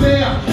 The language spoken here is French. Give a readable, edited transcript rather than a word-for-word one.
faire